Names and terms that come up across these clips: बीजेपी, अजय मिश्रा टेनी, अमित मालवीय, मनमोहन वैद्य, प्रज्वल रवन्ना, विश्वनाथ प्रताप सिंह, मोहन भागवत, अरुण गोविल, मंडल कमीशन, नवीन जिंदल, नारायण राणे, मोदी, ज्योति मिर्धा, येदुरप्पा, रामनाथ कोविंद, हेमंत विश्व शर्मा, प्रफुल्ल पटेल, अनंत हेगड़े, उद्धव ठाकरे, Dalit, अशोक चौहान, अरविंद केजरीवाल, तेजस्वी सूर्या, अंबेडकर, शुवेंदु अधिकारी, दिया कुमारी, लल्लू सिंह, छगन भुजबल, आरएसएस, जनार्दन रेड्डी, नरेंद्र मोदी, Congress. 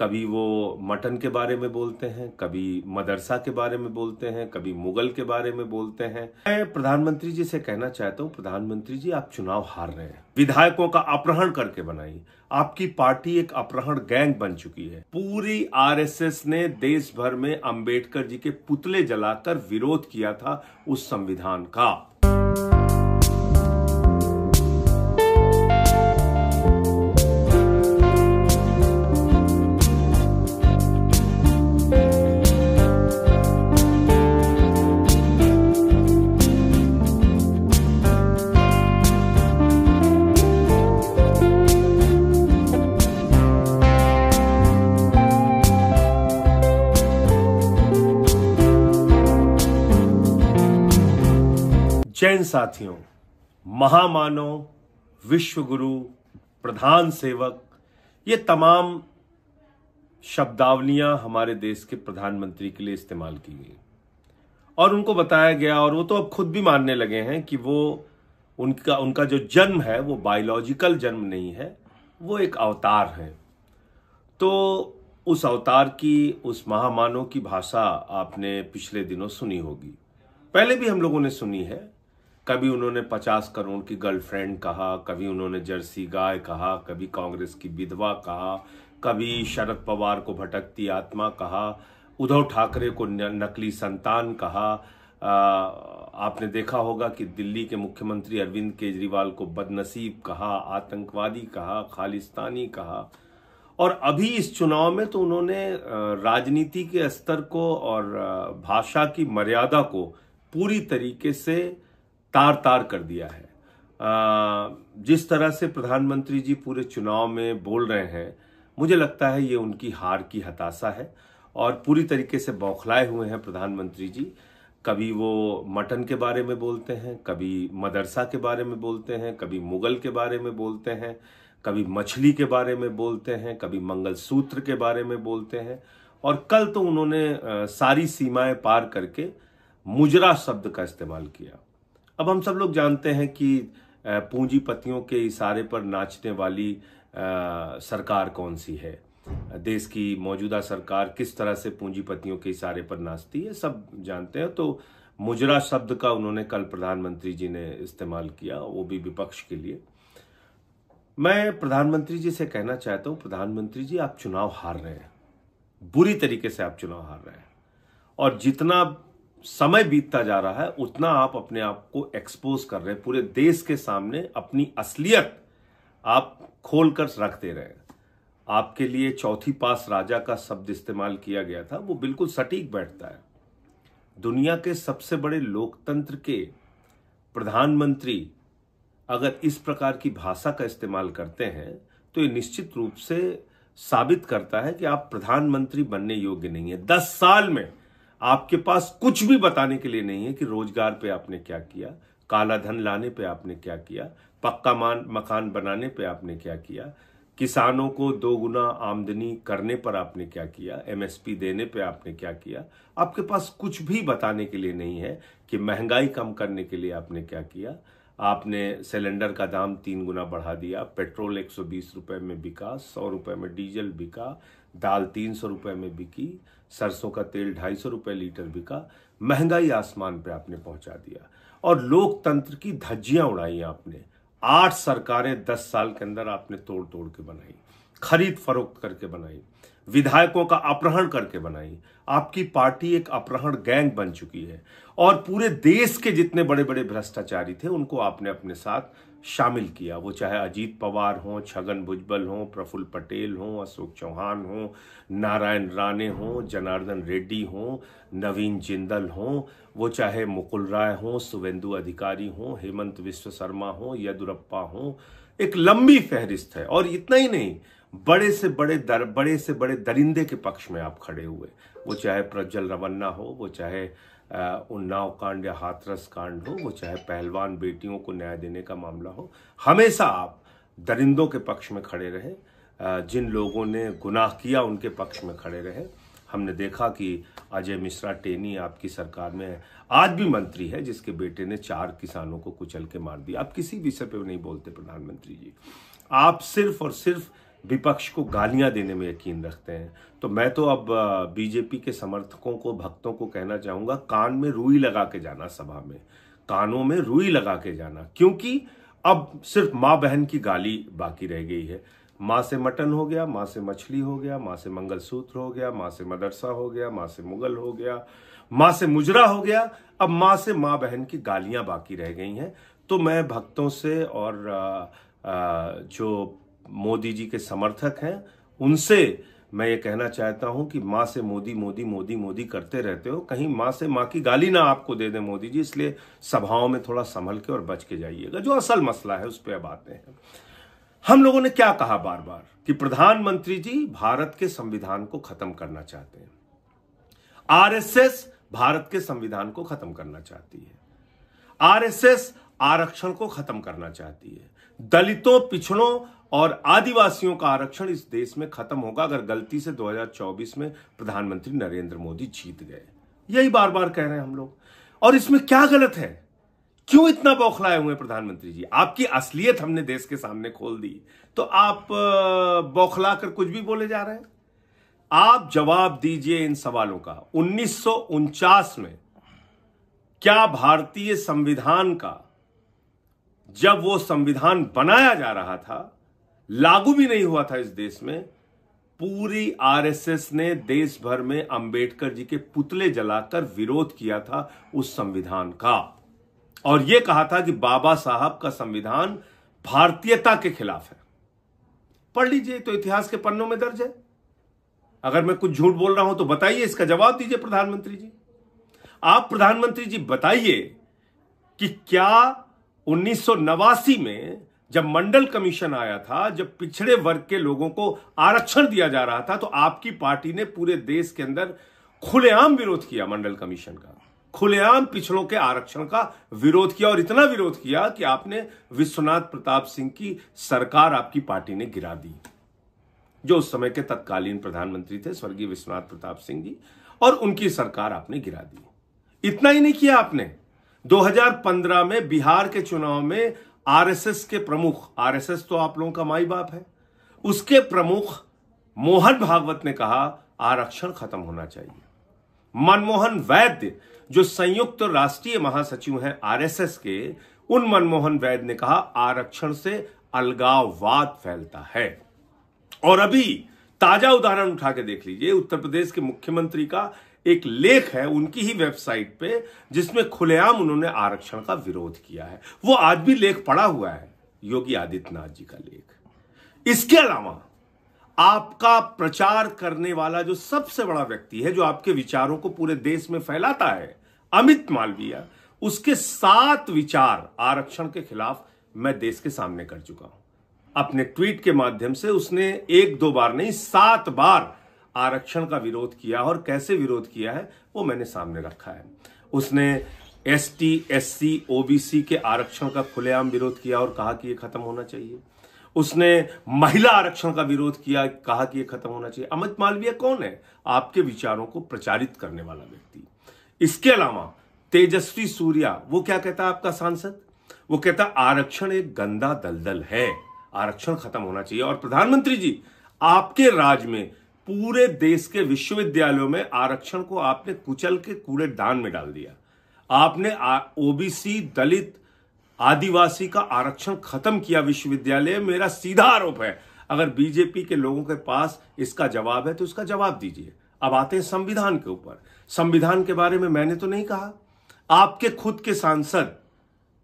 कभी वो मटन के बारे में बोलते हैं, कभी मदरसा के बारे में बोलते हैं, कभी मुगल के बारे में बोलते हैं। मैं प्रधानमंत्री जी से कहना चाहता हूँ, प्रधानमंत्री जी आप चुनाव हार रहे हैं। विधायकों का अपहरण करके बनाई आपकी पार्टी, एक अपहरण गैंग बन चुकी है। पूरी आरएसएस ने देश भर में अंबेडकर जी के पुतले जलाकर विरोध किया था उस संविधान का। जैन साथियों, महामानव, विश्वगुरु, प्रधान सेवक, ये तमाम शब्दावलियां हमारे देश के प्रधानमंत्री के लिए इस्तेमाल की गई और उनको बताया गया, और वो तो अब खुद भी मानने लगे हैं कि वो उनका जो जन्म है वो बायोलॉजिकल जन्म नहीं है, वो एक अवतार है। तो उस अवतार की, उस महामानव की भाषा आपने पिछले दिनों सुनी होगी, पहले भी हम लोगों ने सुनी है। कभी उन्होंने 50 करोड़ की गर्लफ्रेंड कहा, कभी उन्होंने जर्सी गाय कहा, कभी कांग्रेस की विधवा कहा, कभी शरद पवार को भटकती आत्मा कहा, उद्धव ठाकरे को नकली संतान कहा। आपने देखा होगा कि दिल्ली के मुख्यमंत्री अरविंद केजरीवाल को बदनसीब कहा, आतंकवादी कहा, खालिस्तानी कहा। और अभी इस चुनाव में तो उन्होंने राजनीति के स्तर को और भाषा की मर्यादा को पूरी तरीके से तार तार कर दिया है। जिस तरह से प्रधानमंत्री जी पूरे चुनाव में बोल रहे हैं, मुझे लगता है ये उनकी हार की हताशा है और पूरी तरीके से बौखलाए हुए हैं प्रधानमंत्री जी। कभी वो मटन के बारे में बोलते हैं, कभी मदरसा के बारे में बोलते हैं, कभी मुगल के बारे में बोलते हैं, कभी मछली के बारे में बोलते हैं, कभी मंगलसूत्र के बारे में बोलते हैं। और कल तो उन्होंने सारी सीमाएं पार करके मुजरा शब्द का इस्तेमाल किया। अब हम सब लोग जानते हैं कि पूंजीपतियों के इशारे पर नाचने वाली सरकार कौन सी है, देश की मौजूदा सरकार किस तरह से पूंजीपतियों के इशारे पर नाचती है, सब जानते हैं। तो मुजरा शब्द का उन्होंने कल प्रधानमंत्री जी ने इस्तेमाल किया, वो भी विपक्ष के लिए। मैं प्रधानमंत्री जी से कहना चाहता हूँ, प्रधानमंत्री जी आप चुनाव हार रहे हैं, बुरी तरीके से आप चुनाव हार रहे हैं। और जितना समय बीतता जा रहा है उतना आप अपने आप को एक्सपोज कर रहे हैं, पूरे देश के सामने अपनी असलियत आप खोल कर रख दे रहे हैं। आपके लिए चौथी पास राजा का शब्द इस्तेमाल किया गया था, वो बिल्कुल सटीक बैठता है। दुनिया के सबसे बड़े लोकतंत्र के प्रधानमंत्री अगर इस प्रकार की भाषा का इस्तेमाल करते हैं तो ये निश्चित रूप से साबित करता है कि आप प्रधानमंत्री बनने योग्य नहीं है। 10 साल में आपके पास कुछ भी बताने के लिए नहीं है कि रोजगार पे आपने क्या किया, काला धन लाने पे आपने क्या किया, पक्का मकान बनाने पे आपने क्या किया, किसानों को 2 गुना आमदनी करने पर आपने क्या किया, एमएसपी देने पे आपने क्या किया। आपके पास कुछ भी बताने के लिए नहीं है कि महंगाई कम करने के लिए आपने क्या किया। आपने सिलेंडर का दाम 3 गुना बढ़ा दिया, पेट्रोल 120 रुपये में बिका, 100 रुपये में डीजल बिका, दाल 300 रुपये में बिकी, सरसों का तेल 250 रुपये लीटर बिका। महंगाई आसमान पे आपने पहुंचा दिया और लोकतंत्र की धज्जियां उड़ाई आपने। 8 सरकारें 10 साल के अंदर आपने तोड़ तोड़ के बनाई, खरीद फरोख्त करके बनाई, विधायकों का अपहरण करके बनाई। आपकी पार्टी एक अपहरण गैंग बन चुकी है और पूरे देश के जितने बड़े बड़े भ्रष्टाचारी थे उनको आपने अपने साथ शामिल किया, वो चाहे अजीत पवार हों, छगन भुजबल हों, प्रफुल्ल पटेल हों, अशोक चौहान हों, नारायण राणे हों, जनार्दन रेड्डी हों, नवीन जिंदल हों, वो चाहे मुकुल राय हों, शुवेंदु अधिकारी हों, हेमंत विश्व शर्मा हों, येदुरप्पा हों। एक लंबी फहरिस्त है। और इतना ही नहीं, बड़े से बड़े दरिंदे के पक्ष में आप खड़े हुए, वो चाहे प्रज्वल रवन्ना हो, वो चाहे उन्नाव कांड या हाथरस कांड हो, वो चाहे पहलवान बेटियों को न्याय देने का मामला हो, हमेशा आप दरिंदों के पक्ष में खड़े रहे। जिन लोगों ने गुनाह किया उनके पक्ष में खड़े रहे। हमने देखा कि अजय मिश्रा टेनी आपकी सरकार में आज भी मंत्री है, जिसके बेटे ने 4 किसानों को कुचल के मार दिया। आप किसी विषय पर नहीं बोलते प्रधानमंत्री जी, आप सिर्फ और सिर्फ विपक्ष को गालियां देने में यकीन रखते हैं। तो मैं तो अब बीजेपी के समर्थकों को, भक्तों को कहना चाहूँगा, कान में रुई लगा के जाना सभा में, कानों में रुई लगा के जाना, क्योंकि अब सिर्फ माँ बहन की गाली बाकी रह गई है। माँ से मटन हो गया, माँ से मछली हो गया, माँ से मंगलसूत्र हो गया, माँ से मदरसा हो गया, माँ से मुगल हो गया, माँ से मुजरा हो गया, अब माँ से माँ बहन की गालियाँ बाकी रह गई हैं। तो मैं भक्तों से और जो मोदी जी के समर्थक हैं उनसे मैं ये कहना चाहता हूँ कि माँ से मोदी मोदी मोदी मोदी करते रहते हो, कहीं माँ से माँ की गाली ना आपको दे दें मोदी जी, इसलिए सभाओं में थोड़ा संभल के और बच के जाइएगा। जो असल मसला है उस पर अब आते हैं। हम लोगों ने क्या कहा बार बार कि प्रधानमंत्री जी भारत के संविधान को खत्म करना चाहते हैं, आरएसएस भारत के संविधान को खत्म करना चाहती है, आरएसएस आरक्षण को खत्म करना चाहती है, दलितों, पिछड़ों और आदिवासियों का आरक्षण इस देश में खत्म होगा अगर गलती से 2024 में प्रधानमंत्री नरेंद्र मोदी जीत गए। यही बार बार कह रहे हैं हम लोग। और इसमें क्या गलत है? क्यों इतना बौखलाए हुए प्रधानमंत्री जी? आपकी असलियत हमने देश के सामने खोल दी, तो आप बौखला कर कुछ भी बोले जा रहे हैं। आप जवाब दीजिए इन सवालों का। 1949 में क्या भारतीय संविधान का, जब वो संविधान बनाया जा रहा था, लागू भी नहीं हुआ था इस देश में, पूरी आरएसएस ने देश भर में अंबेडकर जी के पुतले जलाकर विरोध किया था उस संविधान का, और ये कहा था कि बाबा साहब का संविधान भारतीयता के खिलाफ है। पढ़ लीजिए, तो इतिहास के पन्नों में दर्ज है। अगर मैं कुछ झूठ बोल रहा हूं तो बताइए, इसका जवाब दीजिए प्रधानमंत्री जी। आप प्रधानमंत्री जी बताइए कि क्या 1989 में जब मंडल कमीशन आया था, जब पिछड़े वर्ग के लोगों को आरक्षण दिया जा रहा था, तो आपकी पार्टी ने पूरे देश के अंदर खुलेआम विरोध किया मंडल कमीशन का, खुलेआम पिछड़ों के आरक्षण का विरोध किया, और इतना विरोध किया कि आपने विश्वनाथ प्रताप सिंह की सरकार आपकी पार्टी ने गिरा दी, जो उस समय के तत्कालीन प्रधानमंत्री थे स्वर्गीय विश्वनाथ प्रताप सिंह जी, और उनकी सरकार आपने गिरा दी। इतना ही नहीं किया आपने, 2015 में बिहार के चुनाव में आरएसएस के प्रमुख, आरएसएस तो आप लोगों का माई बाप है, उसके प्रमुख मोहन भागवत ने कहा आरक्षण खत्म होना चाहिए। मनमोहन वैद्य जो संयुक्त राष्ट्रीय महासचिव हैं आरएसएस के, उन मनमोहन वैद्य ने कहा आरक्षण से अलगाववाद फैलता है। और अभी ताजा उदाहरण उठा के देख लीजिए, उत्तर प्रदेश के मुख्यमंत्री का एक लेख है उनकी ही वेबसाइट पे, जिसमें खुलेआम उन्होंने आरक्षण का विरोध किया है। वो आज भी लेख पड़ा हुआ है, योगी आदित्यनाथ जी का लेख। इसके अलावा आपका प्रचार करने वाला जो सबसे बड़ा व्यक्ति है, जो आपके विचारों को पूरे देश में फैलाता है, अमित मालवीय, उसके 7 विचार आरक्षण के खिलाफ मैं देश के सामने कर चुका हूं। अपने ट्वीट के माध्यम से उसने 1-2 बार नहीं, 7 बार आरक्षण का विरोध किया, और कैसे विरोध किया है वो मैंने सामने रखा है। उसने एसटी, एससी, ओबीसी के आरक्षण का खुलेआम विरोध किया और कहा कि ये खत्म होना चाहिए। उसने महिला आरक्षण का विरोध किया, कहा कि ये खत्म होना चाहिए। अमित मालवीय कौन है? आपके विचारों को प्रचारित करने वाला व्यक्ति। इसके अलावा तेजस्वी सूर्या, वो क्या कहता है आपका सांसद? वो कहता आरक्षण एक गंदा दलदल है, आरक्षण खत्म होना चाहिए। और प्रधानमंत्री जी, आपके राज में पूरे देश के विश्वविद्यालयों में आरक्षण को आपने कुचल के कूड़ेदान में डाल दिया। आपने ओबीसी, दलित, आदिवासी का आरक्षण खत्म किया विश्वविद्यालय। मेरा सीधा आरोप है, अगर बीजेपी के लोगों के पास इसका जवाब है तो इसका जवाब दीजिए। अब आते हैं संविधान के ऊपर। संविधान के बारे में मैंने तो नहीं कहा, आपके खुद के सांसद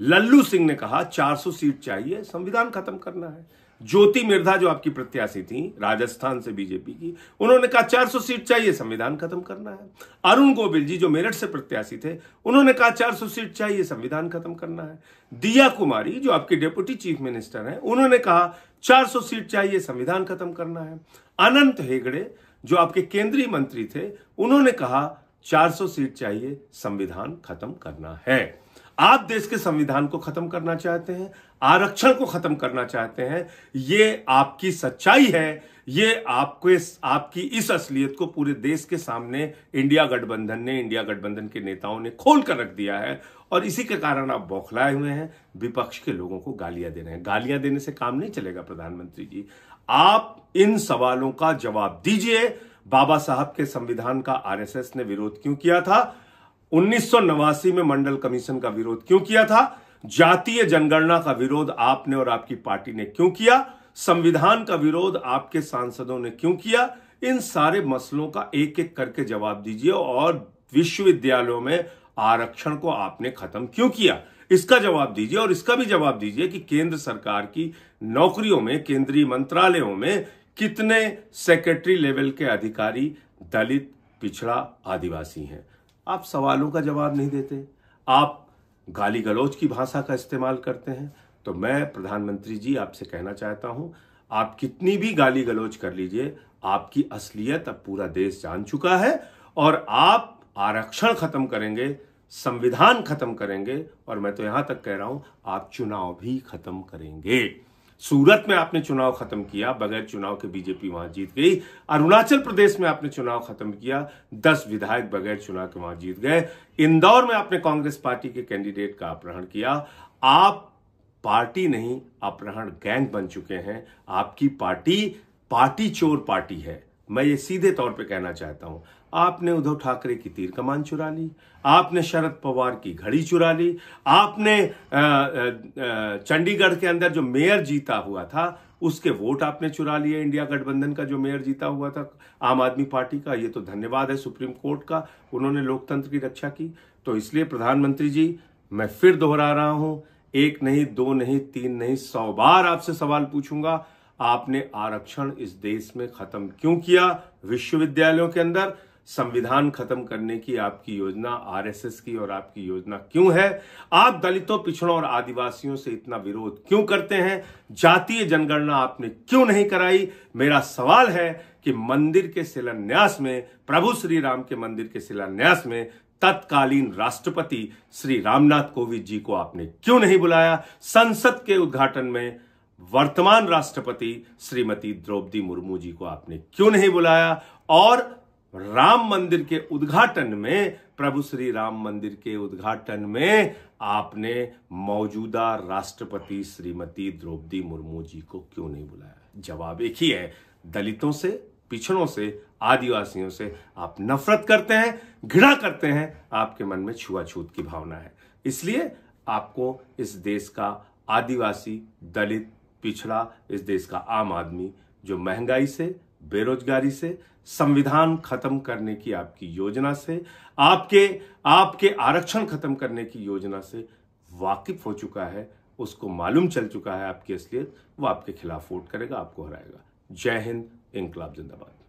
लल्लू सिंह ने कहा 400 सीट चाहिए, संविधान खत्म करना है। ज्योति मिर्धा जो आपकी प्रत्याशी थी राजस्थान से बीजेपी की, उन्होंने कहा 400 सीट चाहिए, संविधान खत्म करना है। अरुण गोविल जी जो मेरठ से प्रत्याशी थे, उन्होंने कहा 400 सीट चाहिए, संविधान खत्म करना है। दिया कुमारी जो आपकी डेप्यूटी चीफ मिनिस्टर हैं, उन्होंने कहा 400 सीट चाहिए, संविधान खत्म करना है। अनंत हेगड़े जो आपके केंद्रीय मंत्री थे, उन्होंने कहा 400 सीट चाहिए, संविधान खत्म करना है। आप देश के संविधान को खत्म करना चाहते हैं, आरक्षण को खत्म करना चाहते हैं। ये आपकी सच्चाई है, ये आपके, आपकी इस असलियत को पूरे देश के सामने इंडिया गठबंधन ने, इंडिया गठबंधन के नेताओं ने खोल कर रख दिया है, और इसी के कारण आप बौखलाए हुए हैं, विपक्ष के लोगों को गालियां दे रहे हैं। गालियां देने से काम नहीं चलेगा प्रधानमंत्री जी। आप इन सवालों का जवाब दीजिए। बाबा साहब के संविधान का आरएसएस ने विरोध क्यों किया था? 1989 में मंडल कमीशन का विरोध क्यों किया था? जातीय जनगणना का विरोध आपने और आपकी पार्टी ने क्यों किया? संविधान का विरोध आपके सांसदों ने क्यों किया? इन सारे मसलों का एक एक करके जवाब दीजिए। और विश्वविद्यालयों में आरक्षण को आपने खत्म क्यों किया, इसका जवाब दीजिए। और इसका भी जवाब दीजिए कि केंद्र सरकार की नौकरियों में, केंद्रीय मंत्रालयों में कितने सेक्रेटरी लेवल के अधिकारी दलित, पिछड़ा, आदिवासी हैं। आप सवालों का जवाब नहीं देते, आप गाली गलौज की भाषा का इस्तेमाल करते हैं। तो मैं प्रधानमंत्री जी आपसे कहना चाहता हूं, आप कितनी भी गाली गलौज कर लीजिए, आपकी असलियत अब पूरा देश जान चुका है। और आप आरक्षण खत्म करेंगे, संविधान खत्म करेंगे, और मैं तो यहां तक कह रहा हूं आप चुनाव भी खत्म करेंगे। सूरत में आपने चुनाव खत्म किया, बगैर चुनाव के बीजेपी वहां जीत गई। अरुणाचल प्रदेश में आपने चुनाव खत्म किया, 10 विधायक बगैर चुनाव के वहां जीत गए। इंदौर में आपने कांग्रेस पार्टी के कैंडिडेट का अपहरण किया। आप पार्टी नहीं, अपहरण गैंग बन चुके हैं। आपकी पार्टी पार्टी चोर पार्टी है, मैं ये सीधे तौर पे कहना चाहता हूं। आपने उद्धव ठाकरे की तीर कमान चुरा ली, आपने शरद पवार की घड़ी चुरा ली, आपने चंडीगढ़ के अंदर जो मेयर जीता हुआ था उसके वोट आपने चुरा लिए। इंडिया गठबंधन का जो मेयर जीता हुआ था आम आदमी पार्टी का, ये तो धन्यवाद है सुप्रीम कोर्ट का, उन्होंने लोकतंत्र की रक्षा की। तो इसलिए प्रधानमंत्री जी मैं फिर दोहरा रहा हूँ, 1 नहीं 2 नहीं 3 नहीं 100 बार आपसे सवाल पूछूंगा, आपने आरक्षण इस देश में खत्म क्यों किया? विश्वविद्यालयों के अंदर संविधान खत्म करने की आपकी योजना, आरएसएस की और आपकी योजना क्यों है? आप दलितों, पिछड़ों और आदिवासियों से इतना विरोध क्यों करते हैं? जातीय जनगणना आपने क्यों नहीं कराई? मेरा सवाल है कि मंदिर के शिलान्यास में, प्रभु श्री राम के मंदिर के शिलान्यास में तत्कालीन राष्ट्रपति श्री रामनाथ कोविंद जी को आपने क्यों नहीं बुलाया? संसद के उद्घाटन में वर्तमान राष्ट्रपति श्रीमती द्रौपदी मुर्मू जी को आपने क्यों नहीं बुलाया? और राम मंदिर के उद्घाटन में, प्रभु श्री राम मंदिर के उद्घाटन में आपने मौजूदा राष्ट्रपति श्रीमती द्रौपदी मुर्मू जी को क्यों नहीं बुलाया? जवाब एक ही है, दलितों से, पिछड़ों से, आदिवासियों से आप नफरत करते हैं, घृणा करते हैं, आपके मन में छुआछूत की भावना है। इसलिए आपको इस देश का आदिवासी, दलित, पिछड़ा, इस देश का आम आदमी जो महंगाई से, बेरोजगारी से, संविधान खत्म करने की आपकी योजना से, आपके आरक्षण खत्म करने की योजना से वाकिफ हो चुका है, उसको मालूम चल चुका है आपकी असलियत। वो आपके खिलाफ वोट करेगा, आपको हराएगा। जय हिंद, इंकलाब जिंदाबाद।